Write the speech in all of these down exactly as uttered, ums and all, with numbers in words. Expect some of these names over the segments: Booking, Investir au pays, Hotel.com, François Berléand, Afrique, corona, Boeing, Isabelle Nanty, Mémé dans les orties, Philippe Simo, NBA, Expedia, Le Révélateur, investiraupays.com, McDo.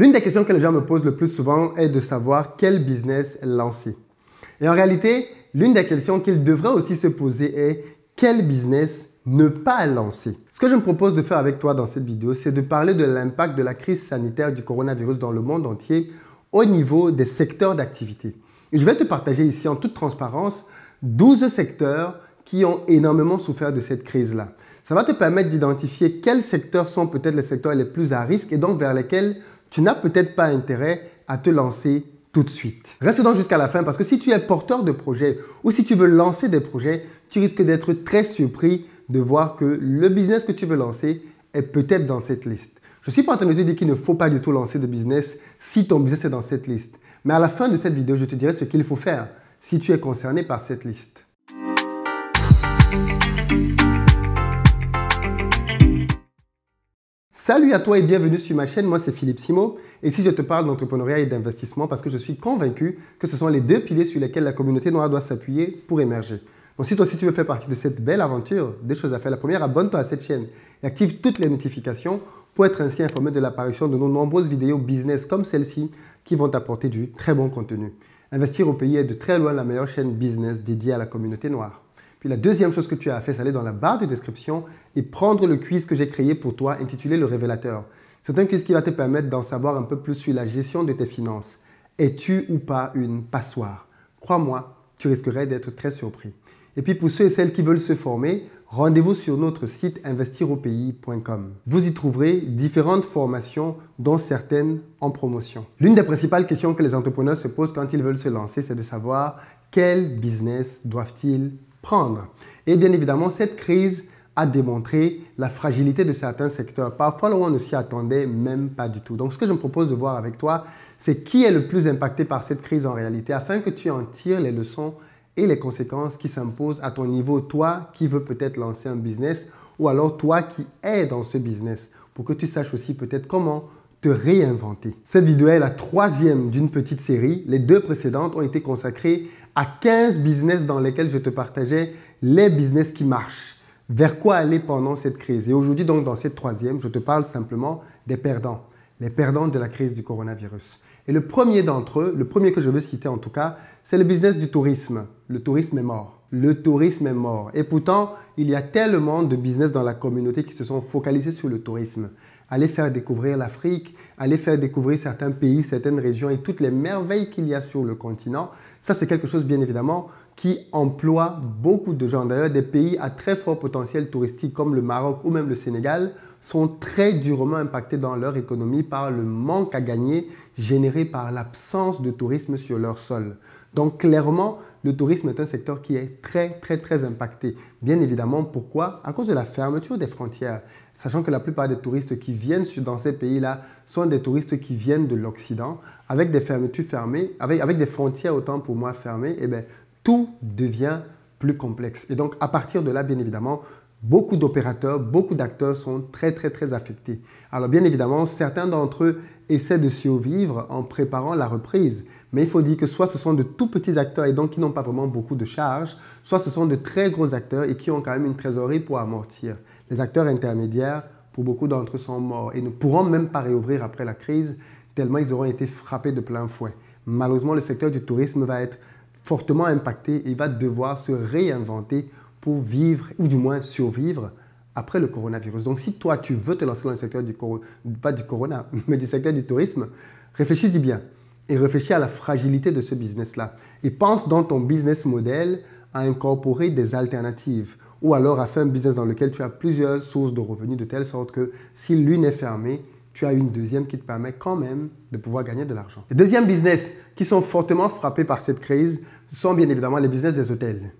L'une des questions que les gens me posent le plus souvent est de savoir quel business lancer. Et en réalité, l'une des questions qu'ils devraient aussi se poser est quel business ne pas lancer. Ce que je me propose de faire avec toi dans cette vidéo, c'est de parler de l'impact de la crise sanitaire du coronavirus dans le monde entier au niveau des secteurs d'activité. Et je vais te partager ici en toute transparence douze secteurs qui ont énormément souffert de cette crise-là. Ça va te permettre d'identifier quels secteurs sont peut-être les secteurs les plus à risque et donc vers lesquels tu n'as peut-être pas intérêt à te lancer tout de suite. Reste donc jusqu'à la fin parce que si tu es porteur de projet ou si tu veux lancer des projets, tu risques d'être très surpris de voir que le business que tu veux lancer est peut-être dans cette liste. Je ne suis pas en train de te dire qu'il ne faut pas du tout lancer de business si ton business est dans cette liste. Mais à la fin de cette vidéo, je te dirai ce qu'il faut faire si tu es concerné par cette liste. Salut à toi et bienvenue sur ma chaîne, moi c'est Philippe Simo et ici je te parle d'entrepreneuriat et d'investissement parce que je suis convaincu que ce sont les deux piliers sur lesquels la communauté noire doit s'appuyer pour émerger. Donc si toi aussi tu veux faire partie de cette belle aventure, des choses à faire. La première, abonne-toi à cette chaîne et active toutes les notifications pour être ainsi informé de l'apparition de nos nombreuses vidéos business comme celle-ci qui vont t'apporter du très bon contenu. Investir au pays est de très loin la meilleure chaîne business dédiée à la communauté noire. Puis la deuxième chose que tu as à faire, c'est aller dans la barre de description et prendre le quiz que j'ai créé pour toi intitulé Le Révélateur. C'est un quiz qui va te permettre d'en savoir un peu plus sur la gestion de tes finances. Es-tu ou pas une passoire? Crois-moi, tu risquerais d'être très surpris. Et puis pour ceux et celles qui veulent se former, rendez-vous sur notre site investir au pays point com. Vous y trouverez différentes formations, dont certaines en promotion. L'une des principales questions que les entrepreneurs se posent quand ils veulent se lancer, c'est de savoir quel business doivent-ils prendre. Et bien évidemment, cette crise a démontré la fragilité de certains secteurs, parfois là où on ne s'y attendait même pas du tout. Donc ce que je me propose de voir avec toi, c'est qui est le plus impacté par cette crise en réalité, afin que tu en tires les leçons et les conséquences qui s'imposent à ton niveau, toi qui veux peut-être lancer un business ou alors toi qui es dans ce business, pour que tu saches aussi peut-être comment te réinventer. Cette vidéo est la troisième d'une petite série. Les deux précédentes ont été consacrées à quinze business dans lesquels je te partageais les business qui marchent, vers quoi aller pendant cette crise. Et aujourd'hui, donc, dans cette troisième, je te parle simplement des perdants, les perdants de la crise du coronavirus. Et le premier d'entre eux, le premier que je veux citer en tout cas, c'est le business du tourisme. Le tourisme est mort. Le tourisme est mort. Et pourtant, il y a tellement de business dans la communauté qui se sont focalisés sur le tourisme. Aller faire découvrir l'Afrique, aller faire découvrir certains pays, certaines régions et toutes les merveilles qu'il y a sur le continent. Ça, c'est quelque chose, bien évidemment, qui emploie beaucoup de gens. D'ailleurs, des pays à très fort potentiel touristique comme le Maroc ou même le Sénégal sont très durement impactés dans leur économie par le manque à gagner généré par l'absence de tourisme sur leur sol. Donc, clairement, le tourisme est un secteur qui est très, très, très impacté. Bien évidemment, pourquoi? À cause de la fermeture des frontières. Sachant que la plupart des touristes qui viennent dans ces pays-là sont des touristes qui viennent de l'Occident, avec des fermetures fermées, avec, avec des frontières autant pour moi fermées, eh bien, tout devient plus complexe. Et donc, à partir de là, bien évidemment, beaucoup d'opérateurs, beaucoup d'acteurs sont très, très, très affectés. Alors, bien évidemment, certains d'entre eux essaient de survivre en préparant la reprise. Mais il faut dire que soit ce sont de tout petits acteurs et donc qui n'ont pas vraiment beaucoup de charges, soit ce sont de très gros acteurs et qui ont quand même une trésorerie pour amortir. Les acteurs intermédiaires, pour beaucoup d'entre eux, sont morts et ne pourront même pas réouvrir après la crise tellement ils auront été frappés de plein fouet. Malheureusement, le secteur du tourisme va être fortement impacté et il va devoir se réinventer pour vivre, ou du moins survivre, après le coronavirus. Donc si toi, tu veux te lancer dans le secteur du corona, pas du corona, mais du secteur du tourisme, réfléchis-y bien et réfléchis à la fragilité de ce business-là. Et pense dans ton business model à incorporer des alternatives ou alors à faire un business dans lequel tu as plusieurs sources de revenus de telle sorte que si l'une est fermée, tu as une deuxième qui te permet quand même de pouvoir gagner de l'argent. Les deuxièmes business qui sont fortement frappés par cette crise sont bien évidemment les business des hôtels.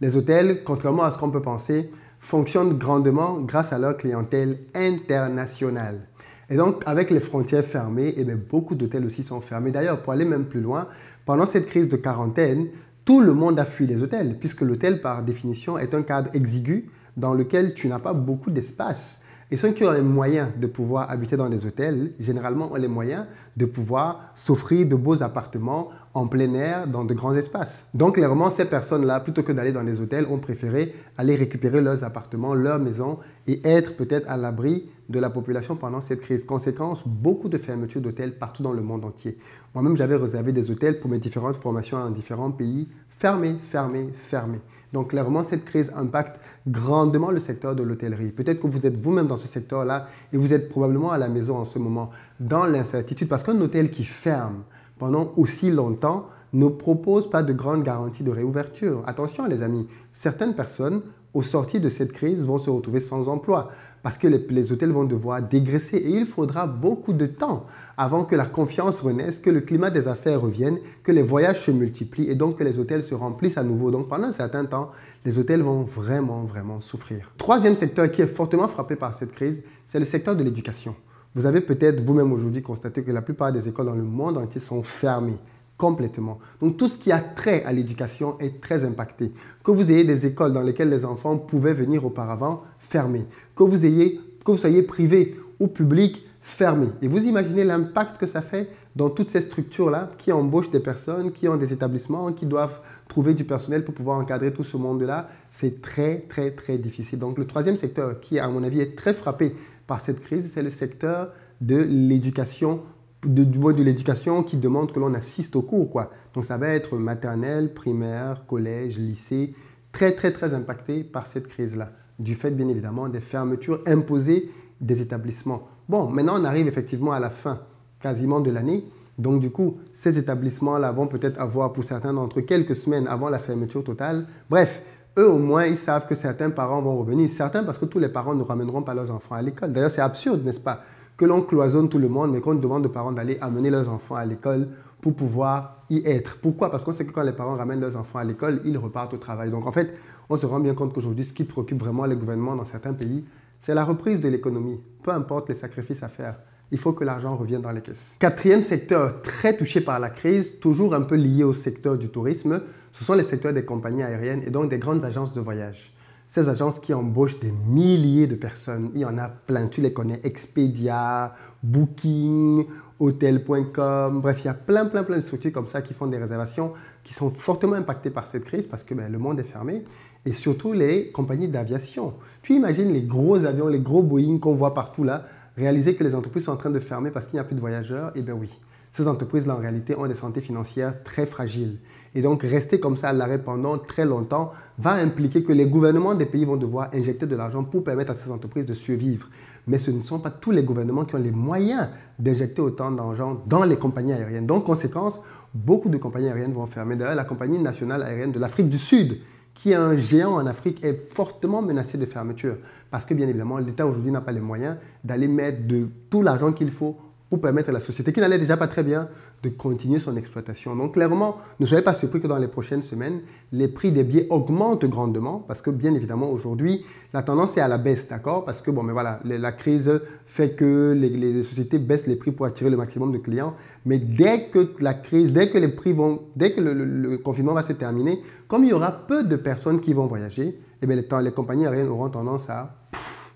Les hôtels, contrairement à ce qu'on peut penser, fonctionnent grandement grâce à leur clientèle internationale. Et donc, avec les frontières fermées, eh bien, beaucoup d'hôtels aussi sont fermés. D'ailleurs, pour aller même plus loin, pendant cette crise de quarantaine, tout le monde a fui les hôtels, puisque l'hôtel, par définition, est un cadre exigu dans lequel tu n'as pas beaucoup d'espace. Et ceux qui ont les moyens de pouvoir habiter dans des hôtels, généralement ont les moyens de pouvoir s'offrir de beaux appartements en plein air, dans de grands espaces. Donc clairement, ces personnes-là, plutôt que d'aller dans des hôtels, ont préféré aller récupérer leurs appartements, leurs maisons et être peut-être à l'abri de la population pendant cette crise. Conséquence, beaucoup de fermetures d'hôtels partout dans le monde entier. Moi-même, j'avais réservé des hôtels pour mes différentes formations en différents pays, fermés, fermés, fermés. Donc clairement, cette crise impacte grandement le secteur de l'hôtellerie. Peut-être que vous êtes vous-même dans ce secteur-là et vous êtes probablement à la maison en ce moment, dans l'incertitude, parce qu'un hôtel qui ferme pendant aussi longtemps ne propose pas de grande garantie de réouverture. Attention les amis, certaines personnes, au sortir de cette crise, vont se retrouver sans emploi parce que les, les hôtels vont devoir dégraisser et il faudra beaucoup de temps avant que la confiance renaisse, que le climat des affaires revienne, que les voyages se multiplient et donc que les hôtels se remplissent à nouveau. Donc pendant un certain temps, les hôtels vont vraiment, vraiment souffrir. Troisième secteur qui est fortement frappé par cette crise, c'est le secteur de l'éducation. Vous avez peut-être vous-même aujourd'hui constaté que la plupart des écoles dans le monde entier sont fermées. Complètement. Donc tout ce qui a trait à l'éducation est très impacté. Que vous ayez des écoles dans lesquelles les enfants pouvaient venir auparavant, fermées. Que vous ayez, que vous soyez privé ou public, fermé. Et vous imaginez l'impact que ça fait dans toutes ces structures-là qui embauchent des personnes, qui ont des établissements, qui doivent trouver du personnel pour pouvoir encadrer tout ce monde-là. C'est très, très, très difficile. Donc le troisième secteur qui, à mon avis, est très frappé par cette crise, c'est le secteur de l'éducation De, du mode de l'éducation qui demande que l'on assiste aux cours, quoi. Donc ça va être maternelle, primaire, collège, lycée, très très très impacté par cette crise-là, du fait bien évidemment des fermetures imposées des établissements. Bon, maintenant on arrive effectivement à la fin quasiment de l'année, donc du coup ces établissements-là vont peut-être avoir pour certains d'entre eux quelques semaines avant la fermeture totale. Bref, eux au moins ils savent que certains parents vont revenir, certains parce que tous les parents ne ramèneront pas leurs enfants à l'école. D'ailleurs c'est absurde, n'est-ce pas ? Que l'on cloisonne tout le monde, mais qu'on demande aux parents d'aller amener leurs enfants à l'école pour pouvoir y être. Pourquoi? Parce qu'on sait que quand les parents ramènent leurs enfants à l'école, ils repartent au travail. Donc en fait, on se rend bien compte qu'aujourd'hui, ce qui préoccupe vraiment les gouvernements dans certains pays, c'est la reprise de l'économie. Peu importe les sacrifices à faire, il faut que l'argent revienne dans les caisses. Quatrième secteur très touché par la crise, toujours un peu lié au secteur du tourisme, ce sont les secteurs des compagnies aériennes et donc des grandes agences de voyage. Ces agences qui embauchent des milliers de personnes, il y en a plein, tu les connais, Expedia, Booking, Hotel point com, bref, il y a plein, plein, plein de structures comme ça qui font des réservations qui sont fortement impactées par cette crise parce que ben, le monde est fermé et surtout les compagnies d'aviation. Tu imagines les gros avions, les gros Boeing qu'on voit partout là, réaliser que les entreprises sont en train de fermer parce qu'il n'y a plus de voyageurs, et bien oui. Ces entreprises-là, en réalité, ont des santé financières très fragiles. Et donc, rester comme ça à l'arrêt pendant très longtemps va impliquer que les gouvernements des pays vont devoir injecter de l'argent pour permettre à ces entreprises de survivre. Mais ce ne sont pas tous les gouvernements qui ont les moyens d'injecter autant d'argent dans les compagnies aériennes. Donc, conséquence, beaucoup de compagnies aériennes vont fermer. D'ailleurs, la compagnie nationale aérienne de l'Afrique du Sud, qui est un géant en Afrique, est fortement menacée de fermeture. Parce que, bien évidemment, l'État aujourd'hui n'a pas les moyens d'aller mettre de tout l'argent qu'il faut pour permettre à la société, qui n'allait déjà pas très bien, de continuer son exploitation. Donc clairement, ne soyez pas surpris que dans les prochaines semaines, les prix des billets augmentent grandement parce que bien évidemment aujourd'hui, la tendance est à la baisse, d'accord? Parce que bon, mais voilà, la crise fait que les, les sociétés baissent les prix pour attirer le maximum de clients. Mais dès que la crise, dès que les prix vont, dès que le, le, le confinement va se terminer, comme il y aura peu de personnes qui vont voyager, eh bien les, les compagnies aériennes auront tendance à pff,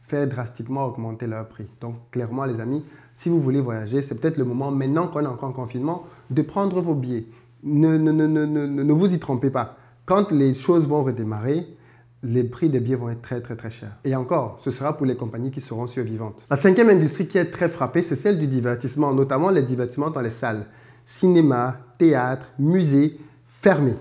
faire drastiquement augmenter leurs prix. Donc clairement, les amis, si vous voulez voyager, c'est peut-être le moment, maintenant qu'on est encore en confinement, de prendre vos billets. Ne, ne, ne, ne, ne, ne vous y trompez pas. Quand les choses vont redémarrer, les prix des billets vont être très, très, très chers. Et encore, ce sera pour les compagnies qui seront survivantes. La cinquième industrie qui est très frappée, c'est celle du divertissement, notamment les divertissements dans les salles. Cinéma, théâtre, musée, fermés.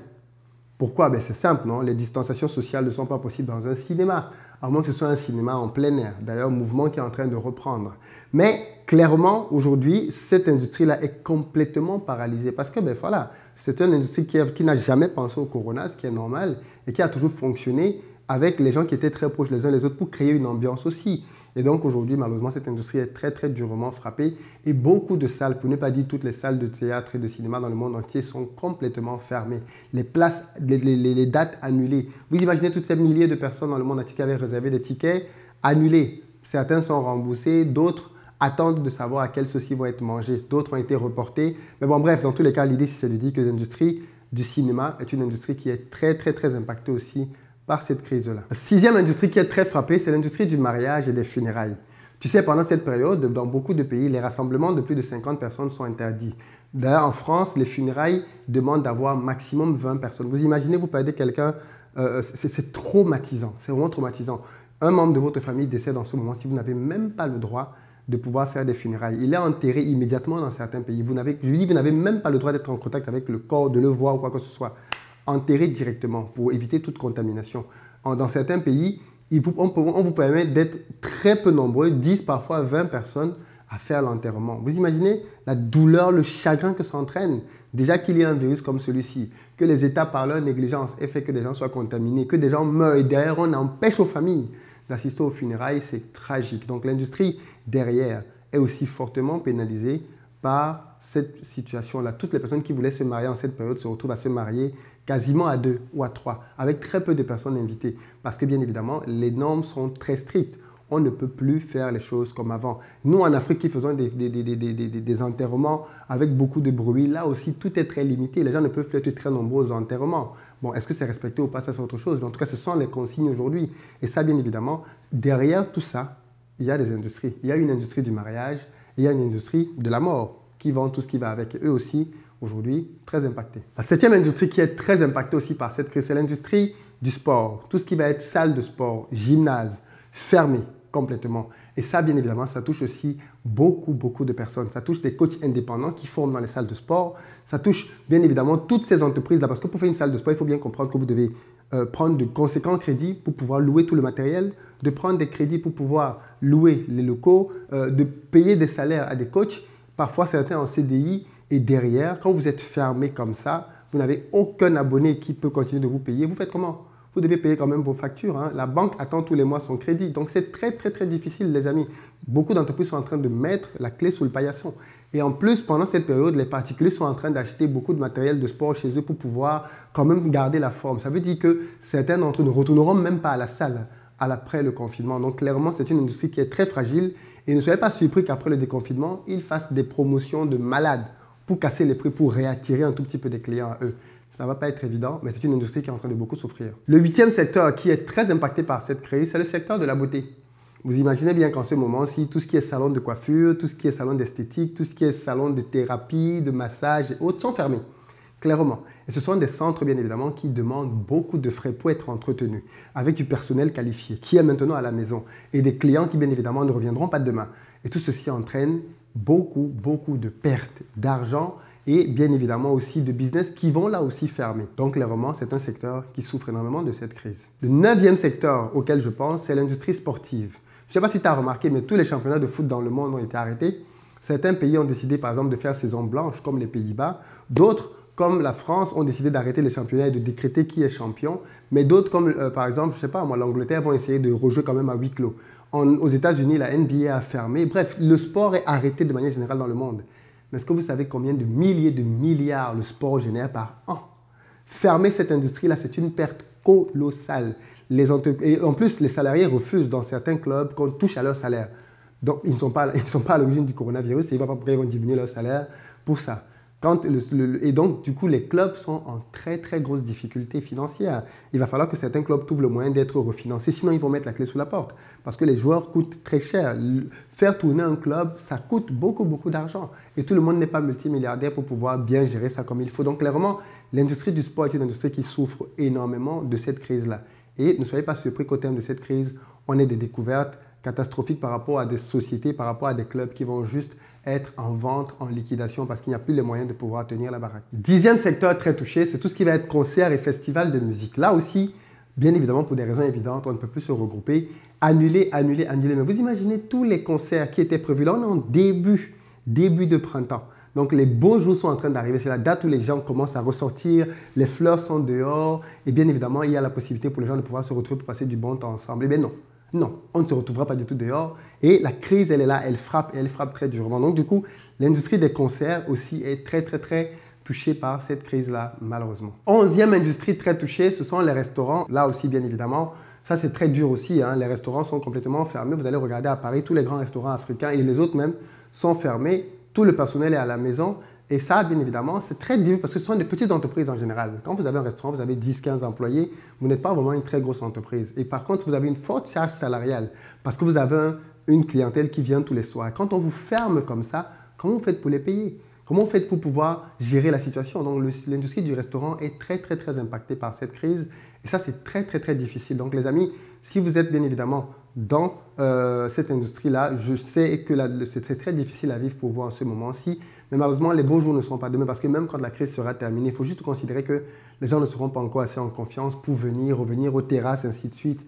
Pourquoi? Ben, c'est simple, non? Les distanciations sociales ne sont pas possibles dans un cinéma, à moins que ce soit un cinéma en plein air. D'ailleurs, mouvement qui est en train de reprendre. Mais clairement, aujourd'hui, cette industrie-là est complètement paralysée parce que ben, voilà, c'est une industrie qui, qui n'a jamais pensé au corona, ce qui est normal, et qui a toujours fonctionné avec les gens qui étaient très proches les uns les autres pour créer une ambiance aussi. Et donc aujourd'hui, malheureusement, cette industrie est très, très durement frappée et beaucoup de salles, pour ne pas dire toutes les salles de théâtre et de cinéma dans le monde entier sont complètement fermées. Les places, les, les, les dates annulées. Vous imaginez toutes ces milliers de personnes dans le monde entier qui avaient réservé des tickets annulés. Certains sont remboursés, d'autres attendent de savoir à quel ceci va être mangé. D'autres ont été reportés. Mais bon, bref, dans tous les cas, l'idée, c'est de dire que l'industrie du cinéma est une industrie qui est très, très, très impactée aussi par cette crise-là. Sixième industrie qui est très frappée, c'est l'industrie du mariage et des funérailles. Tu sais, pendant cette période, dans beaucoup de pays, les rassemblements de plus de cinquante personnes sont interdits. D'ailleurs, en France, les funérailles demandent d'avoir maximum vingt personnes. Vous imaginez, vous perdez quelqu'un, euh, c'est traumatisant, c'est vraiment traumatisant. Un membre de votre famille décède en ce moment si vous n'avez même pas le droit de pouvoir faire des funérailles. Il est enterré immédiatement dans certains pays. Vous n'avez, je dis, vous n'avez même pas le droit d'être en contact avec le corps, de le voir ou quoi que ce soit. Enterré directement pour éviter toute contamination. Dans certains pays, on vous permet d'être très peu nombreux, dix, parfois vingt personnes à faire l'enterrement. Vous imaginez la douleur, le chagrin que ça entraîne. Déjà qu'il y a un virus comme celui-ci, que les États par leur négligence aient fait que des gens soient contaminés, que des gens meurent et derrière on empêche aux familles d'assister aux funérailles, c'est tragique. Donc l'industrie derrière est aussi fortement pénalisée par cette situation-là. Toutes les personnes qui voulaient se marier en cette période se retrouvent à se marier quasiment à deux ou à trois, avec très peu de personnes invitées. Parce que bien évidemment, les normes sont très strictes. On ne peut plus faire les choses comme avant. Nous, en Afrique, qui faisons des, des, des, des, des, des enterrements avec beaucoup de bruit, là aussi, tout est très limité. Les gens ne peuvent plus être très nombreux aux enterrements. Bon, est-ce que c'est respecté ou pas, ça c'est autre chose. Mais en tout cas, ce sont les consignes aujourd'hui. Et ça, bien évidemment, derrière tout ça, il y a des industries. Il y a une industrie du mariage, et il y a une industrie de la mort qui vend tout ce qui va avec. Eux aussi, aujourd'hui, très impactés. La septième industrie qui est très impactée aussi par cette crise, c'est l'industrie du sport. Tout ce qui va être salle de sport, gymnase, fermé complètement. Et ça, bien évidemment, ça touche aussi beaucoup, beaucoup de personnes. Ça touche des coachs indépendants qui forment dans les salles de sport. Ça touche, bien évidemment, toutes ces entreprises-là. Parce que pour faire une salle de sport, il faut bien comprendre que vous devez euh, prendre de conséquents crédits pour pouvoir louer tout le matériel, de prendre des crédits pour pouvoir louer les locaux, euh, de payer des salaires à des coachs, parfois certains en C D I. Et derrière, quand vous êtes fermé comme ça, vous n'avez aucun abonné qui peut continuer de vous payer. Vous faites comment? Vous devez payer quand même vos factures, hein. La banque attend tous les mois son crédit. Donc, c'est très, très, très difficile, les amis. Beaucoup d'entreprises sont en train de mettre la clé sous le paillasson. Et en plus, pendant cette période, les particuliers sont en train d'acheter beaucoup de matériel de sport chez eux pour pouvoir quand même garder la forme. Ça veut dire que certains d'entre eux ne retourneront même pas à la salle à l'après le confinement. Donc, clairement, c'est une industrie qui est très fragile. Et ne soyez pas surpris qu'après le déconfinement, ils fassent des promotions de malades pour casser les prix, pour réattirer un tout petit peu des clients à eux. Ça ne va pas être évident, mais c'est une industrie qui est en train de beaucoup souffrir. Le huitième secteur qui est très impacté par cette crise, c'est le secteur de la beauté. Vous imaginez bien qu'en ce moment, si tout ce qui est salon de coiffure, tout ce qui est salon d'esthétique, tout ce qui est salon de thérapie, de massage et autres sont fermés, clairement. Et ce sont des centres, bien évidemment, qui demandent beaucoup de frais pour être entretenus, avec du personnel qualifié qui est maintenant à la maison et des clients qui, bien évidemment, ne reviendront pas demain. Et tout ceci entraîne beaucoup, beaucoup de pertes d'argent et bien évidemment aussi de business qui vont là aussi fermer. Donc clairement, c'est un secteur qui souffre énormément de cette crise. Le neuvième secteur auquel je pense, c'est l'industrie sportive. Je ne sais pas si tu as remarqué, mais tous les championnats de foot dans le monde ont été arrêtés. Certains pays ont décidé par exemple de faire saison blanche comme les Pays-Bas. D'autres, comme la France, ont décidé d'arrêter les championnats et de décréter qui est champion. Mais d'autres, comme euh, par exemple, je sais pas moi, l'Angleterre, vont essayer de rejouer quand même à huis clos. En, aux États-Unis, la N B A a fermé. Bref, le sport est arrêté de manière générale dans le monde. Mais est-ce que vous savez combien de milliers de milliards le sport génère par an? Fermer cette industrie-là, c'est une perte colossale. Les et en plus, les salariés refusent dans certains clubs qu'on touche à leur salaire. Donc, ils ne sont pas, ils ne sont pas à l'origine du coronavirus et ils vont diminuer leur salaire pour ça. Quand le, le, et donc, du coup, les clubs sont en très, très grosse difficulté financière. Il va falloir que certains clubs trouvent le moyen d'être refinancés, sinon ils vont mettre la clé sous la porte parce que les joueurs coûtent très cher. Faire tourner un club, ça coûte beaucoup, beaucoup d'argent et tout le monde n'est pas multimilliardaire pour pouvoir bien gérer ça comme il faut. Donc, clairement, l'industrie du sport est une industrie qui souffre énormément de cette crise-là. Et ne soyez pas surpris qu'au terme de cette crise, on ait des découvertes catastrophiques par rapport à des sociétés, par rapport à des clubs qui vont juste être en vente, en liquidation parce qu'il n'y a plus les moyens de pouvoir tenir la baraque. Dixième secteur très touché, c'est tout ce qui va être concerts et festivals de musique. Là aussi, bien évidemment, pour des raisons évidentes, on ne peut plus se regrouper, annuler, annuler, annuler. Mais vous imaginez tous les concerts qui étaient prévus. Là, on est en début, début de printemps. Donc, les beaux jours sont en train d'arriver. C'est la date où les gens commencent à ressortir, les fleurs sont dehors et bien évidemment, il y a la possibilité pour les gens de pouvoir se retrouver pour passer du bon temps ensemble. Eh bien non. Non, on ne se retrouvera pas du tout dehors et la crise, elle est là, elle frappe, elle frappe très durement. Donc du coup, l'industrie des concerts aussi est très, très, très touchée par cette crise-là, malheureusement. Onzième industrie très touchée, ce sont les restaurants. Là aussi, bien évidemment, ça c'est très dur aussi, hein. Les restaurants sont complètement fermés. Vous allez regarder à Paris, tous les grands restaurants africains et les autres même sont fermés. Tout le personnel est à la maison. Et ça, bien évidemment, c'est très difficile parce que ce sont des petites entreprises en général. Quand vous avez un restaurant, vous avez dix à quinze employés, vous n'êtes pas vraiment une très grosse entreprise. Et par contre, vous avez une forte charge salariale parce que vous avez un, une clientèle qui vient tous les soirs. Quand on vous ferme comme ça, comment vous faites pour les payer? Comment vous faites pour pouvoir gérer la situation? Donc, l'industrie du restaurant est très, très, très impactée par cette crise. Et ça, c'est très, très, très difficile. Donc, les amis, si vous êtes bien évidemment dans euh, cette industrie-là, je sais que c'est très difficile à vivre pour vous en ce moment-ci. Mais malheureusement, les beaux jours ne seront pas demain parce que même quand la crise sera terminée, il faut juste considérer que les gens ne seront pas encore assez en confiance pour venir, revenir aux terrasses, ainsi de suite.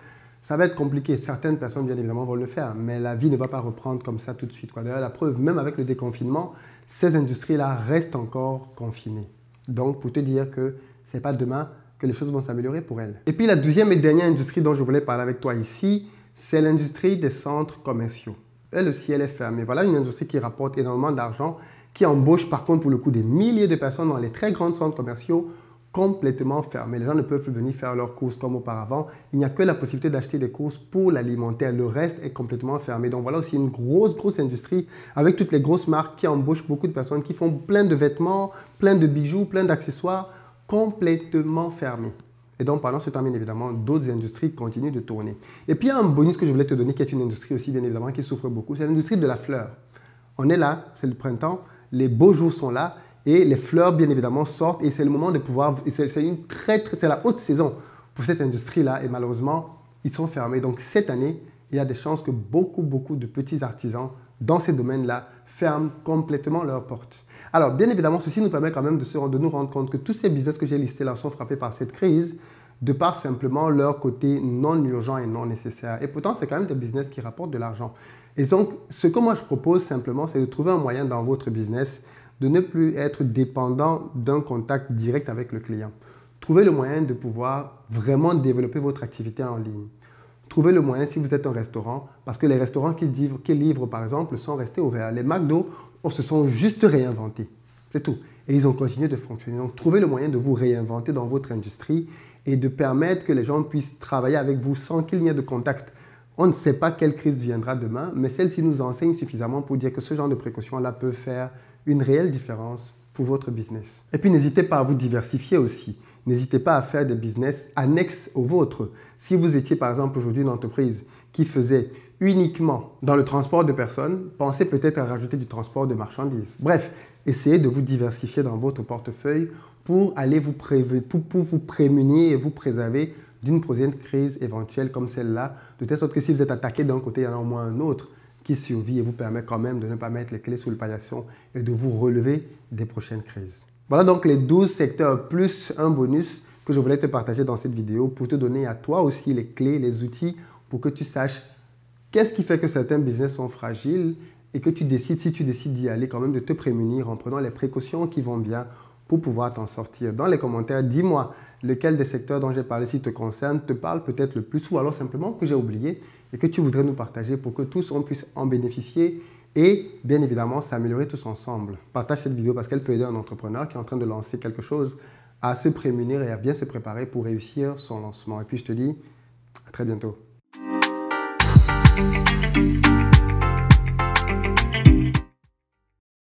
Ça va être compliqué. Certaines personnes, bien évidemment, vont le faire, mais la vie ne va pas reprendre comme ça tout de suite. D'ailleurs, la preuve, même avec le déconfinement, ces industries-là restent encore confinées. Donc, pour te dire que ce n'est pas demain que les choses vont s'améliorer pour elles. Et puis, la deuxième et dernière industrie dont je voulais parler avec toi ici, c'est l'industrie des centres commerciaux. Elle aussi, elle est fermée. Voilà une industrie qui rapporte énormément d'argent, qui embauche par contre pour le coup des milliers de personnes dans les très grands centres commerciaux complètement fermés. Les gens ne peuvent plus venir faire leurs courses comme auparavant. Il n'y a que la possibilité d'acheter des courses pour l'alimentaire. Le reste est complètement fermé. Donc voilà aussi une grosse, grosse industrie avec toutes les grosses marques qui embauchent beaucoup de personnes, qui font plein de vêtements, plein de bijoux, plein d'accessoires, complètement fermés. Et donc, pendant ce temps, bien évidemment, d'autres industries continuent de tourner. Et puis, il y a un bonus que je voulais te donner, qui est une industrie aussi, bien évidemment, qui souffre beaucoup. C'est l'industrie de la fleur. On est là, c'est le printemps, les beaux jours sont là et les fleurs, bien évidemment, sortent. Et c'est le moment de pouvoir... C'est une très, très... C'est la haute saison pour cette industrie-là. Et malheureusement, ils sont fermés. Donc, cette année, il y a des chances que beaucoup, beaucoup de petits artisans dans ces domaines-là ferment complètement leurs portes. Alors, bien évidemment, ceci nous permet quand même de, se, de nous rendre compte que tous ces business que j'ai listés là sont frappés par cette crise de par simplement leur côté non urgent et non nécessaire. Et pourtant, c'est quand même des business qui rapportent de l'argent. Et donc, ce que moi je propose simplement, c'est de trouver un moyen dans votre business de ne plus être dépendant d'un contact direct avec le client. Trouvez le moyen de pouvoir vraiment développer votre activité en ligne. Trouvez le moyen si vous êtes un restaurant, parce que les restaurants qui livrent, qui livrent par exemple, sont restés ouverts. Les McDo se sont juste réinventés, c'est tout. Et ils ont continué de fonctionner. Donc, trouvez le moyen de vous réinventer dans votre industrie et de permettre que les gens puissent travailler avec vous sans qu'il n'y ait de contact. On ne sait pas quelle crise viendra demain, mais celle-ci nous enseigne suffisamment pour dire que ce genre de précautions-là peut faire une réelle différence pour votre business. Et puis, n'hésitez pas à vous diversifier aussi. N'hésitez pas à faire des business annexes aux vôtres. Si vous étiez par exemple aujourd'hui une entreprise qui faisait uniquement dans le transport de personnes, pensez peut-être à rajouter du transport de marchandises. Bref, essayez de vous diversifier dans votre portefeuille pour aller vous, pré pour, pour vous prémunir et vous préserver d'une prochaine crise éventuelle comme celle-là, de telle sorte que si vous êtes attaqué d'un côté, il y en a au moins un autre qui survit et vous permet quand même de ne pas mettre les clés sous le paillasson et de vous relever des prochaines crises. Voilà donc les douze secteurs plus un bonus que je voulais te partager dans cette vidéo pour te donner à toi aussi les clés, les outils pour que tu saches qu'est-ce qui fait que certains business sont fragiles et que tu décides, si tu décides d'y aller, quand même de te prémunir en prenant les précautions qui vont bien pour pouvoir t'en sortir. Dans les commentaires, dis-moi lequel des secteurs dont j'ai parlé, si te concerne, te parle peut-être le plus ou alors simplement que j'ai oublié et que tu voudrais nous partager pour que tous on puisse en bénéficier et bien évidemment s'améliorer tous ensemble. Partage cette vidéo parce qu'elle peut aider un entrepreneur qui est en train de lancer quelque chose à se prémunir et à bien se préparer pour réussir son lancement. Et puis je te dis à très bientôt.